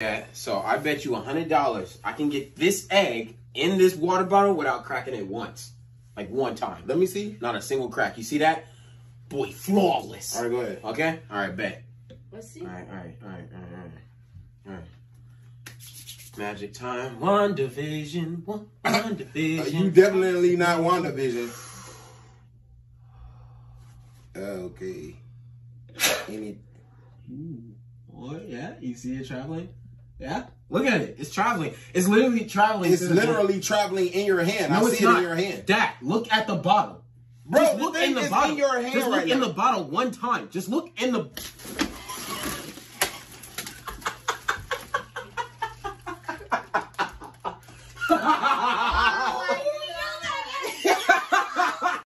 Yeah, so I bet you $100 I can get this egg in this water bottle without cracking it once. Like one time. Let me see. Not a single crack. You see that? Boy, flawless. All right, go ahead. Okay? All right, bet. Let's see. All right. Magic time. WandaVision. WandaVision. You definitely not WandaVision. Okay. Ooh. What? Yeah? You see it traveling? Yeah, look at it. It's traveling. It's literally traveling. It's literally traveling in your hand. No, I see it in your hand. Dak, look at the bottle. Bro, just look in the bottle. Just look in the bottle one time. Just look in the...